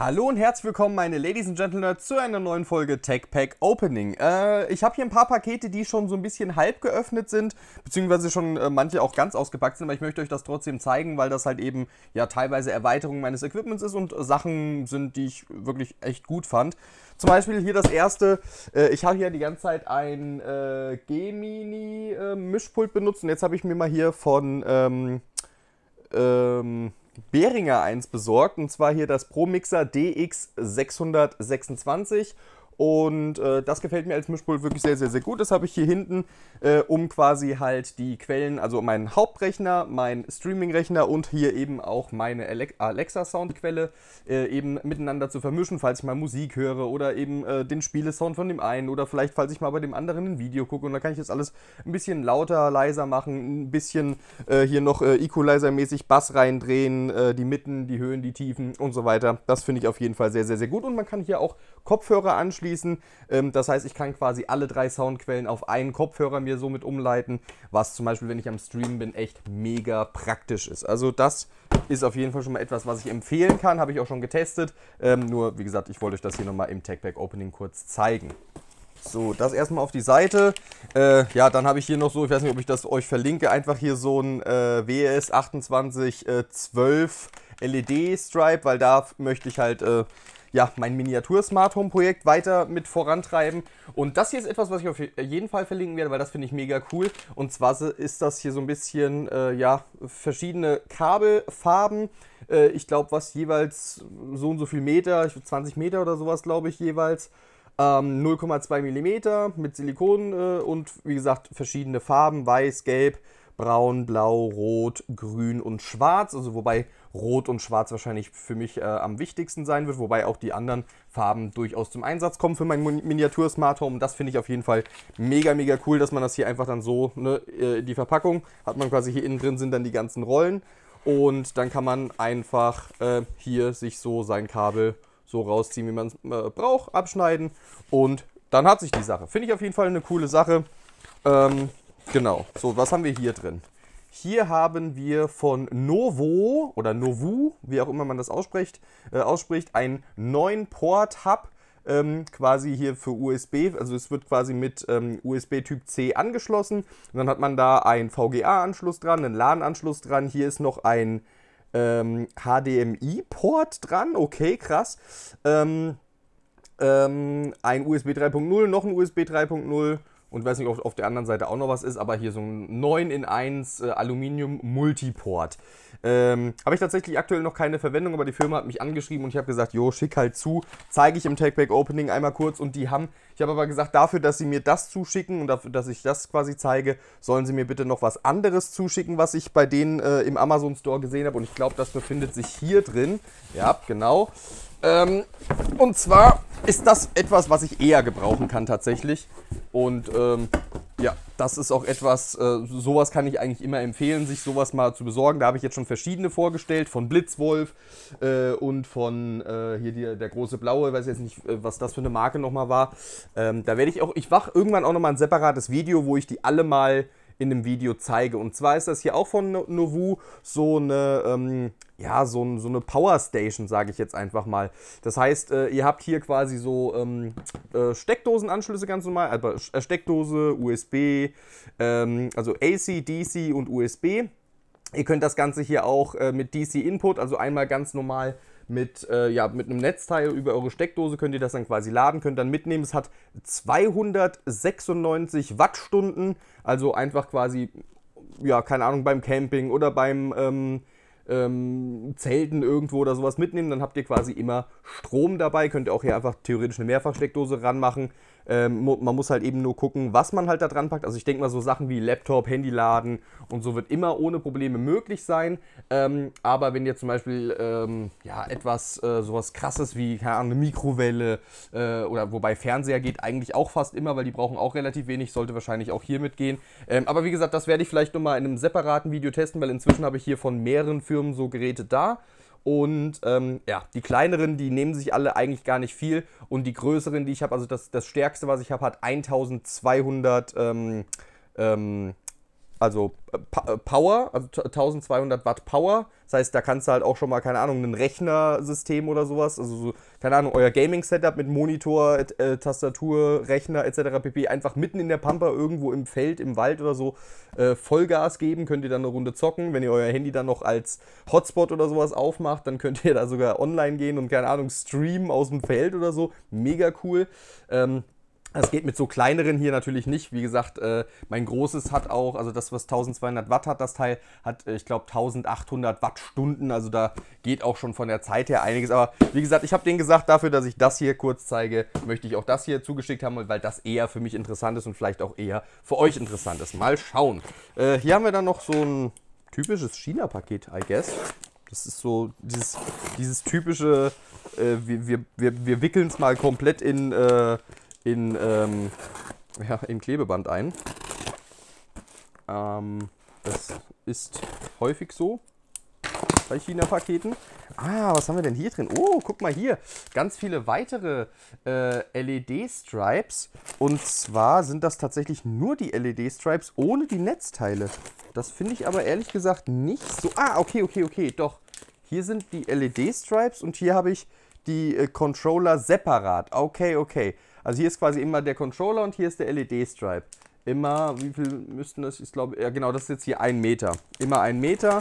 Hallo und herzlich willkommen, meine Ladies and Gentlemen, zu einer neuen Folge TechPack Opening. Ich habe hier ein paar Pakete, die schon so ein bisschen halb geöffnet sind, beziehungsweise schon manche auch ganz ausgepackt sind, aber ich möchte euch das trotzdem zeigen, weil das halt eben ja teilweise Erweiterung meines Equipments ist und Sachen sind, die ich wirklich echt gut fand. Zum Beispiel hier das erste, ich habe hier die ganze Zeit ein G-Mini-Mischpult benutzt und jetzt habe ich mir mal hier von Behringer eins besorgt, und zwar hier das Pro Mixer DX626, und das gefällt mir als Mischpult wirklich sehr, sehr, sehr gut. Das habe ich hier hinten, um quasi halt die Quellen, also meinen Hauptrechner, meinen Streaming-Rechner und hier eben auch meine Alexa-Soundquelle eben miteinander zu vermischen, falls ich mal Musik höre oder eben den Spielesound von dem einen oder vielleicht, falls ich mal bei dem anderen ein Video gucke, und da kann ich das alles ein bisschen lauter, leiser machen, ein bisschen hier noch Equalizer-mäßig Bass reindrehen, die Mitten, die Höhen, die Tiefen und so weiter. Das finde ich auf jeden Fall sehr, sehr, sehr gut, und man kann hier auch Kopfhörer anschließen. Das heißt, ich kann quasi alle drei Soundquellen auf einen Kopfhörer mir somit umleiten, was zum Beispiel, wenn ich am Streamen bin, echt mega praktisch ist. Also das ist auf jeden Fall schon mal etwas, was ich empfehlen kann, habe ich auch schon getestet. Nur, wie gesagt, ich wollte euch das hier nochmal im TechPack Opening kurz zeigen. So, das erstmal auf die Seite. Ja, dann habe ich hier noch so, ich weiß nicht, ob ich das euch verlinke, einfach hier so ein WS2812 LED-Stripe, weil da möchte ich halt ja, mein Miniatur-Smart-Home-Projekt weiter mit vorantreiben. Und das hier ist etwas, was ich auf jeden Fall verlinken werde, weil das finde ich mega cool. Und zwar ist das hier so ein bisschen, ja, verschiedene Kabelfarben. Ich glaube, was jeweils so und so viel Meter, 20 Meter oder sowas, glaube ich, jeweils. 0,2 mm mit Silikon und, wie gesagt, verschiedene Farben, weiß, gelb, braun, blau, rot, grün und schwarz, also wobei rot und schwarz wahrscheinlich für mich am wichtigsten sein wird, wobei auch die anderen Farben durchaus zum Einsatz kommen für mein Miniatur-Smart Home. Das finde ich auf jeden Fall mega, mega cool, dass man das hier einfach dann so, ne, die Verpackung hat man quasi, hier innen drin sind dann die ganzen Rollen, und dann kann man einfach hier sich so sein Kabel so rausziehen, wie man es braucht, abschneiden, und dann hat sich die Sache. Finde ich auf jeden Fall eine coole Sache. Genau, so, was haben wir hier drin? Hier haben wir von Novo oder Novu, wie auch immer man das ausspricht, einen neuen Port-Hub, quasi hier für USB, also es wird quasi mit USB Typ C angeschlossen, und dann hat man da einen VGA-Anschluss dran, einen LAN-Anschluss dran, hier ist noch ein HDMI-Port dran, okay, krass, ein USB 3.0, noch ein USB 3.0, und weiß nicht, ob auf der anderen Seite auch noch was ist, aber hier so ein 9-in-1 Aluminium-Multiport. Habe ich tatsächlich aktuell noch keine Verwendung, aber die Firma hat mich angeschrieben und ich habe gesagt, jo, schick halt zu, zeige ich im TechPack Opening einmal kurz, und die haben, ich habe aber gesagt, dafür, dass sie mir das zuschicken und dafür, dass ich das quasi zeige, sollen sie mir bitte noch was anderes zuschicken, was ich bei denen im Amazon Store gesehen habe, und ich glaube, das befindet sich hier drin. Ja, genau. Und zwar ist das etwas, was ich eher gebrauchen kann tatsächlich, und ja, das ist auch etwas, sowas kann ich eigentlich immer empfehlen, sich sowas mal zu besorgen. Da habe ich jetzt schon verschiedene vorgestellt, von Blitzwolf und von hier der große blaue, weiß jetzt nicht, was das für eine Marke nochmal war. Da werde ich auch, ich mache irgendwann auch nochmal ein separates Video, wo ich die alle mal in einem Video zeige. Und zwar ist das hier auch von Novu so eine, ja, so eine Power Station, sage ich jetzt einfach mal. Das heißt, ihr habt hier quasi so Steckdosenanschlüsse ganz normal, aber Steckdose, USB, also AC, DC und USB. Ihr könnt das Ganze hier auch mit DC Input, also einmal ganz normal mit, ja, mit einem Netzteil über eure Steckdose könnt ihr das dann quasi laden, könnt dann mitnehmen. Es hat 296 Wattstunden, also einfach quasi, ja, keine Ahnung, beim Camping oder beim Zelten irgendwo oder sowas mitnehmen. Dann habt ihr quasi immer Strom dabei, könnt ihr auch hier einfach theoretisch eine Mehrfachsteckdose ranmachen. Man muss halt eben nur gucken, was man halt da dran packt. Also ich denke mal, so Sachen wie Laptop, Handy laden und so wird immer ohne Probleme möglich sein. Aber wenn ihr zum Beispiel ja, etwas sowas Krasses wie, keine Ahnung, eine Mikrowelle oder wobei Fernseher geht eigentlich auch fast immer, weil die brauchen auch relativ wenig, sollte wahrscheinlich auch hier mitgehen. Aber wie gesagt, das werde ich vielleicht nochmal in einem separaten Video testen, weil inzwischen habe ich hier von mehreren Firmen so Geräte da. Und ja, die kleineren, die nehmen sich alle eigentlich gar nicht viel, und die größeren, die ich habe, also das stärkste, was ich habe, hat 1200 also Power, also 1200 Watt Power. Das heißt, da kannst du halt auch schon mal, keine Ahnung, ein Rechnersystem oder sowas, also so, keine Ahnung, euer Gaming-Setup mit Monitor, Tastatur, Rechner etc. pp. Einfach mitten in der Pampa irgendwo im Feld, im Wald oder so Vollgas geben, könnt ihr dann eine Runde zocken. Wenn ihr euer Handy dann noch als Hotspot oder sowas aufmacht, dann könnt ihr da sogar online gehen und, keine Ahnung, streamen aus dem Feld oder so. Mega cool. Das geht mit so kleineren hier natürlich nicht. Wie gesagt, mein großes hat auch, also das, was 1200 Watt hat, das Teil hat, ich glaube, 1800 Wattstunden. Also da geht auch schon von der Zeit her einiges. Aber wie gesagt, ich habe denen gesagt, dafür, dass ich das hier kurz zeige, möchte ich auch das hier zugeschickt haben, weil das eher für mich interessant ist und vielleicht auch eher für euch interessant ist. Mal schauen. Hier haben wir dann noch so ein typisches China-Paket, I guess. Das ist so dieses typische, wir wickeln es mal komplett in Klebeband ein. Das ist häufig so bei China-Paketen. Ah, was haben wir denn hier drin? Oh, guck mal hier. Ganz viele weitere LED-Stripes. Und zwar sind das tatsächlich nur die LED-Stripes ohne die Netzteile. Das finde ich aber ehrlich gesagt nicht so... Ah, okay, doch. Hier sind die LED-Stripes und hier habe ich die Controller separat. Okay. Also hier ist quasi immer der Controller und hier ist der LED-Stripe. Immer, wie viel müssten das, ich glaube, ja genau, das ist jetzt hier 1 Meter. Immer 1 Meter.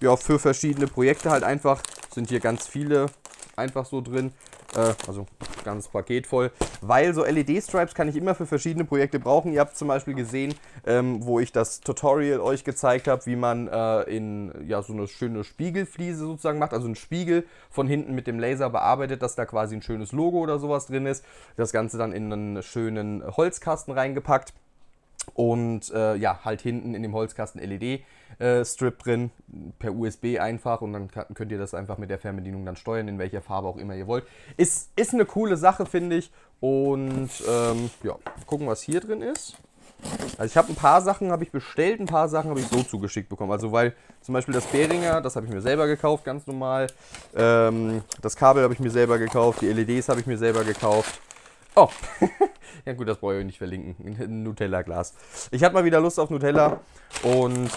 Ja, für verschiedene Projekte halt einfach, sind hier ganz viele einfach so drin. Also ganz paketvoll, weil so LED-Stripes kann ich immer für verschiedene Projekte brauchen. Ihr habt zum Beispiel gesehen, wo ich das Tutorial euch gezeigt habe, wie man so eine schöne Spiegelfliese sozusagen macht, also einen Spiegel von hinten mit dem Laser bearbeitet, dass da quasi ein schönes Logo oder sowas drin ist. Das Ganze dann in einen schönen Holzkasten reingepackt. Und halt hinten in dem Holzkasten LED-Strip drin, per USB einfach. Und dann könnt ihr das einfach mit der Fernbedienung dann steuern, in welcher Farbe auch immer ihr wollt. Ist eine coole Sache, finde ich. Und gucken, was hier drin ist. Also ich habe ein paar Sachen habe ich bestellt, ein paar Sachen habe ich so zugeschickt bekommen. Also weil zum Beispiel das Behringer, das habe ich mir selber gekauft, ganz normal. Das Kabel habe ich mir selber gekauft, die LEDs habe ich mir selber gekauft. Oh, ja gut, das brauche ich euch nicht verlinken. Ein Nutella-Glas. Ich hatte mal wieder Lust auf Nutella und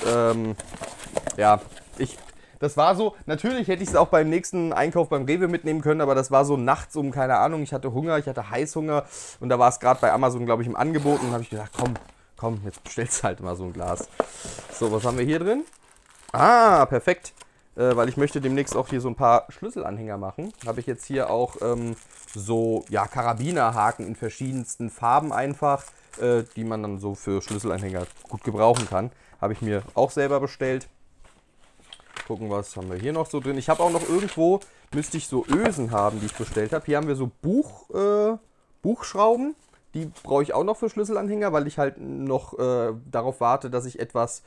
das war so, natürlich hätte ich es auch beim nächsten Einkauf beim Rewe mitnehmen können, aber das war so nachts um, keine Ahnung, ich hatte Hunger, ich hatte Heißhunger und da war es gerade bei Amazon, glaube ich, im Angebot und dann habe ich gedacht, komm, jetzt bestellst du halt mal so ein Glas. So, was haben wir hier drin? Ah, perfekt. Weil ich möchte demnächst auch hier so ein paar Schlüsselanhänger machen. Habe ich jetzt hier auch Karabinerhaken in verschiedensten Farben einfach, die man dann so für Schlüsselanhänger gut gebrauchen kann. Habe ich mir auch selber bestellt. Gucken, was haben wir hier noch so drin. Ich habe auch noch irgendwo, müsste ich so Ösen haben, die ich bestellt habe. Hier haben wir so Buchschrauben. Die brauche ich auch noch für Schlüsselanhänger, weil ich halt noch darauf warte, dass ich etwas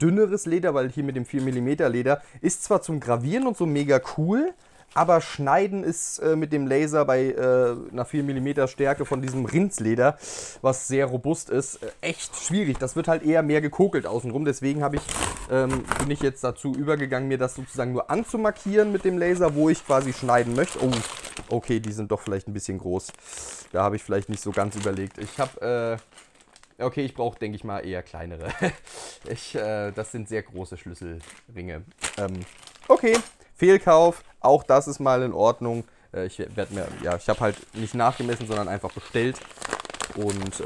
dünneres Leder, weil hier mit dem 4 mm Leder, ist zwar zum Gravieren und so mega cool, aber Schneiden ist mit dem Laser bei einer 4 mm Stärke von diesem Rindsleder, was sehr robust ist, echt schwierig. Das wird halt eher mehr gekokelt außenrum, deswegen bin ich jetzt dazu übergegangen, mir das sozusagen nur anzumarkieren mit dem Laser, wo ich quasi schneiden möchte. Oh, okay, die sind doch vielleicht ein bisschen groß. Da habe ich vielleicht nicht so ganz überlegt. Ich habe... Okay, ich brauche, denke ich mal, eher kleinere. Das sind sehr große Schlüsselringe. Okay, Fehlkauf. Auch das ist mal in Ordnung. Ich habe halt nicht nachgemessen, sondern einfach bestellt. Und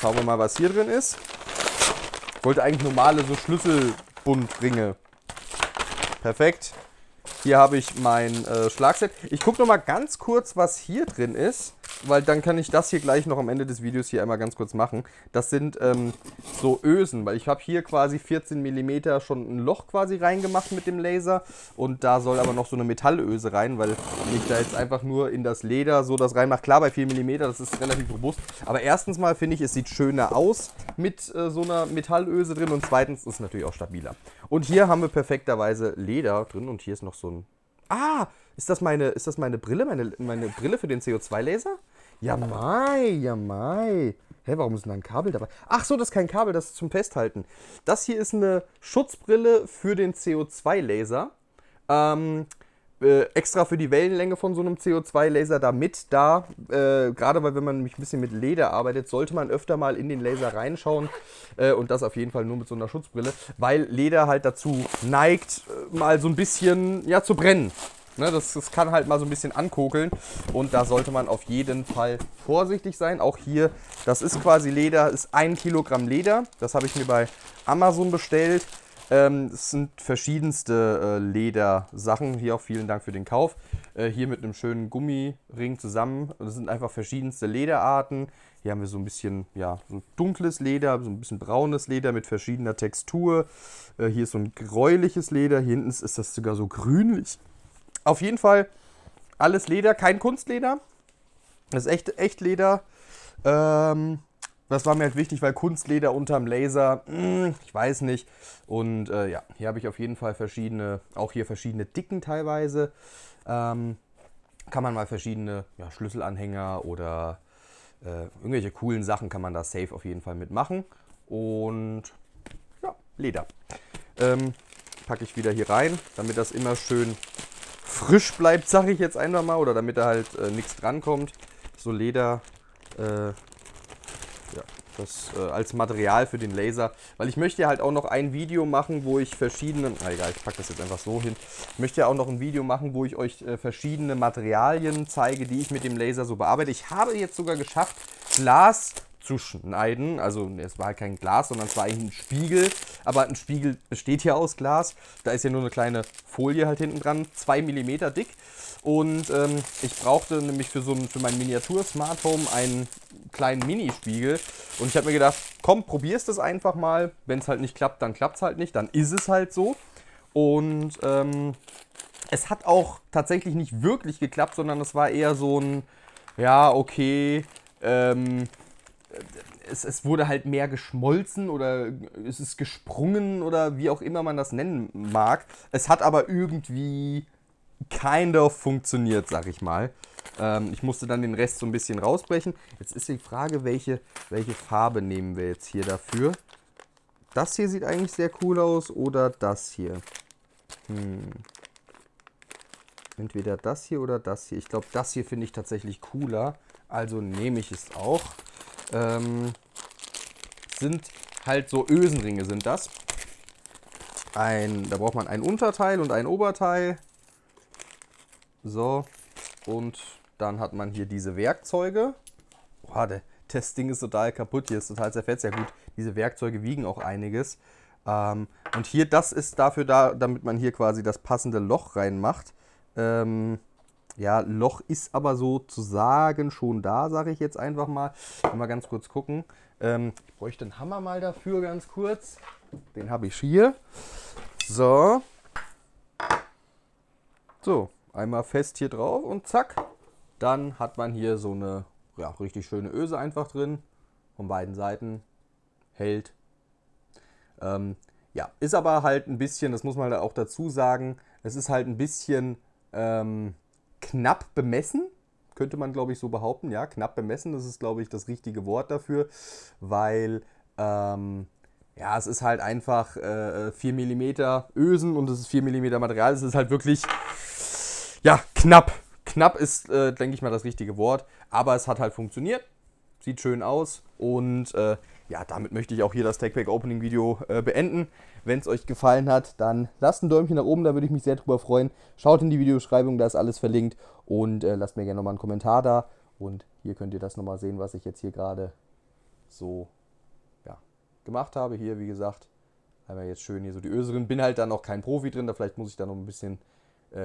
schauen wir mal, was hier drin ist. Ich wollte eigentlich normale so Schlüsselbundringe. Perfekt. Hier habe ich mein Schlagset. Ich gucke noch mal ganz kurz, was hier drin ist, weil dann kann ich das hier gleich noch am Ende des Videos hier einmal ganz kurz machen. Das sind so Ösen, weil ich habe hier quasi 14 mm schon ein Loch quasi reingemacht mit dem Laser und da soll aber noch so eine Metallöse rein, weil ich da jetzt einfach nur in das Leder so das reinmache. Klar, bei 4 mm, das ist relativ robust, aber erstens mal finde ich, es sieht schöner aus mit so einer Metallöse drin und zweitens ist es natürlich auch stabiler. Und hier haben wir perfekterweise Leder drin und hier ist noch so ein... Ah, ist das meine Brille? Meine Brille für den CO2-Laser? Ja, mei. Hä, warum ist denn da ein Kabel dabei? Ach so, das ist kein Kabel, das ist zum Festhalten. Das hier ist eine Schutzbrille für den CO2-Laser. extra für die Wellenlänge von so einem CO2-Laser da mit da. Gerade weil, wenn man nämlich ein bisschen mit Leder arbeitet, sollte man öfter mal in den Laser reinschauen. Und das auf jeden Fall nur mit so einer Schutzbrille, weil Leder halt dazu neigt, mal so ein bisschen ja, zu brennen. Ne, das kann halt mal so ein bisschen ankokeln und da sollte man auf jeden Fall vorsichtig sein. Auch hier, das ist quasi Leder, ist 1 Kilogramm Leder. Das habe ich mir bei Amazon bestellt. Es sind verschiedenste Ledersachen. Hier auch vielen Dank für den Kauf. Hier mit einem schönen Gummiring zusammen. Das sind einfach verschiedenste Lederarten. Hier haben wir so ein bisschen ja, so dunkles Leder, so ein bisschen braunes Leder mit verschiedener Textur. Hier ist so ein gräuliches Leder. Hier hinten ist das sogar so grünlich. Auf jeden Fall alles Leder, kein Kunstleder. Das ist echt Leder. Das war mir halt wichtig, weil Kunstleder unterm Laser, ich weiß nicht. Und ja, hier habe ich auf jeden Fall verschiedene Dicken teilweise. Kann man mal verschiedene ja, Schlüsselanhänger oder irgendwelche coolen Sachen kann man da safe auf jeden Fall mitmachen. Und ja, Leder. Packe ich wieder hier rein, damit das immer schön frisch bleibt, sage ich jetzt einfach mal. Oder damit da halt nichts drankommt. So Leder... das als Material für den Laser, weil ich möchte ja halt auch noch ein Video machen, wo ich verschiedene, egal, ich packe das jetzt einfach so hin, ich möchte ja auch noch ein Video machen, wo ich euch verschiedene Materialien zeige, die ich mit dem Laser so bearbeite. Ich habe jetzt sogar geschafft, Glas zu schneiden, also es war halt kein Glas, sondern es war eigentlich ein Spiegel, aber ein Spiegel besteht ja aus Glas, da ist ja nur eine kleine Folie halt hinten dran, 2 mm dick und ich brauchte nämlich für mein Miniatur-Smart-Home einen kleinen Minispiegel und ich habe mir gedacht, komm, probier's das einfach mal, wenn es halt nicht klappt, dann klappt es halt nicht, dann ist es halt so und es hat auch tatsächlich nicht wirklich geklappt, sondern es war eher so ein, ja, okay, es wurde halt mehr geschmolzen oder es ist gesprungen oder wie auch immer man das nennen mag. Es hat aber irgendwie kind of funktioniert, sag ich mal. Ich musste dann den Rest so ein bisschen rausbrechen. Jetzt ist die Frage, welche Farbe nehmen wir jetzt hier dafür? Das hier sieht eigentlich sehr cool aus oder das hier? Entweder das hier oder das hier. Ich glaube, das hier finde ich tatsächlich cooler. Also nehme ich es auch. Sind halt so Ösenringe sind das. Da braucht man ein Unterteil und ein Oberteil. So, und dann hat man hier diese Werkzeuge. Boah, das Ding ist total kaputt, hier ist total zerfetzt. Ja gut, diese Werkzeuge wiegen auch einiges. Und hier, das ist dafür da, damit man hier quasi das passende Loch reinmacht. Ja, Loch ist aber sozusagen schon da, sage ich jetzt einfach mal. Mal ganz kurz gucken. Ich bräuchte den Hammer mal dafür, ganz kurz. Den habe ich hier. So. So, einmal fest hier drauf und zack. Dann hat man hier so eine ja, richtig schöne Öse einfach drin. Von beiden Seiten. Hält. Ja, ist aber halt ein bisschen, das muss man auch dazu sagen, es ist halt ein bisschen... knapp bemessen, könnte man glaube ich so behaupten, ja, knapp bemessen, das ist glaube ich das richtige Wort dafür, weil, ja, es ist halt einfach 4 mm Ösen und es ist 4 mm Material, es ist halt wirklich, ja, knapp. Knapp ist, denke ich mal, das richtige Wort, aber es hat halt funktioniert, sieht schön aus und, ja, damit möchte ich auch hier das Tech-Pack-Opening-Video beenden. Wenn es euch gefallen hat, dann lasst ein Däumchen nach oben, da würde ich mich sehr drüber freuen. Schaut in die Videobeschreibung, da ist alles verlinkt und lasst mir gerne nochmal einen Kommentar da. Und hier könnt ihr das nochmal sehen, was ich jetzt hier gerade so ja, gemacht habe. Hier, wie gesagt, einmal jetzt schön hier so die Öse drin. Bin halt da noch kein Profi drin, da vielleicht muss ich da noch ein bisschen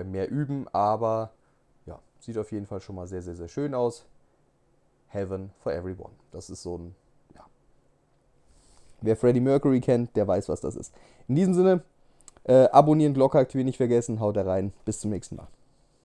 mehr üben, aber ja, sieht auf jeden Fall schon mal sehr, sehr, sehr schön aus. Heaven for everyone. Das ist so ein... Wer Freddie Mercury kennt, der weiß, was das ist. In diesem Sinne, abonnieren, Glocke aktivieren, nicht vergessen, haut da rein. Bis zum nächsten Mal.